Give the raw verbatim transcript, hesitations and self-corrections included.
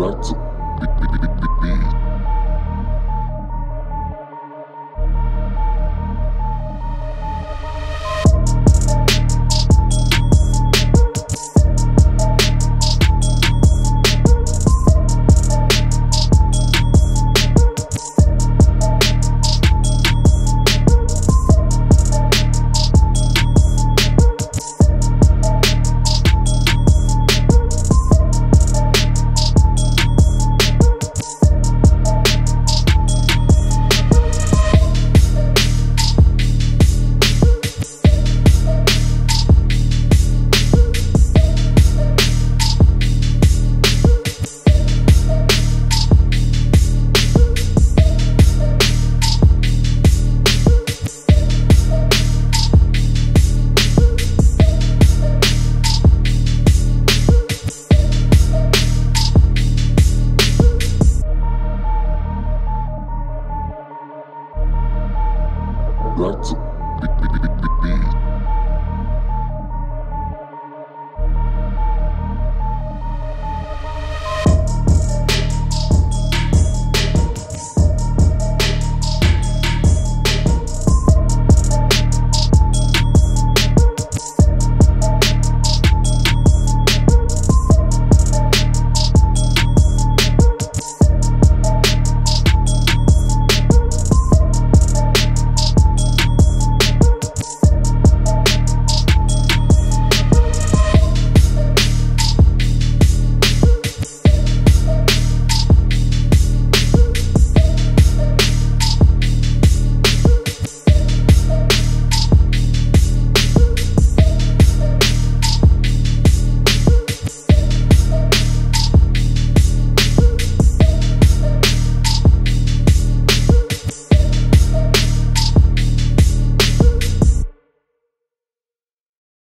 Let's